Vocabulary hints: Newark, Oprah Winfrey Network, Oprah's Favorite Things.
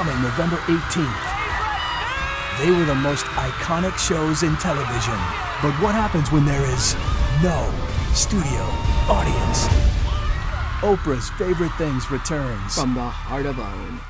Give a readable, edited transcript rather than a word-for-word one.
coming November 18th. They were the most iconic shows in television. But what happens when there is no studio audience? Oprah's Favorite Things returns. From the heart of OWN.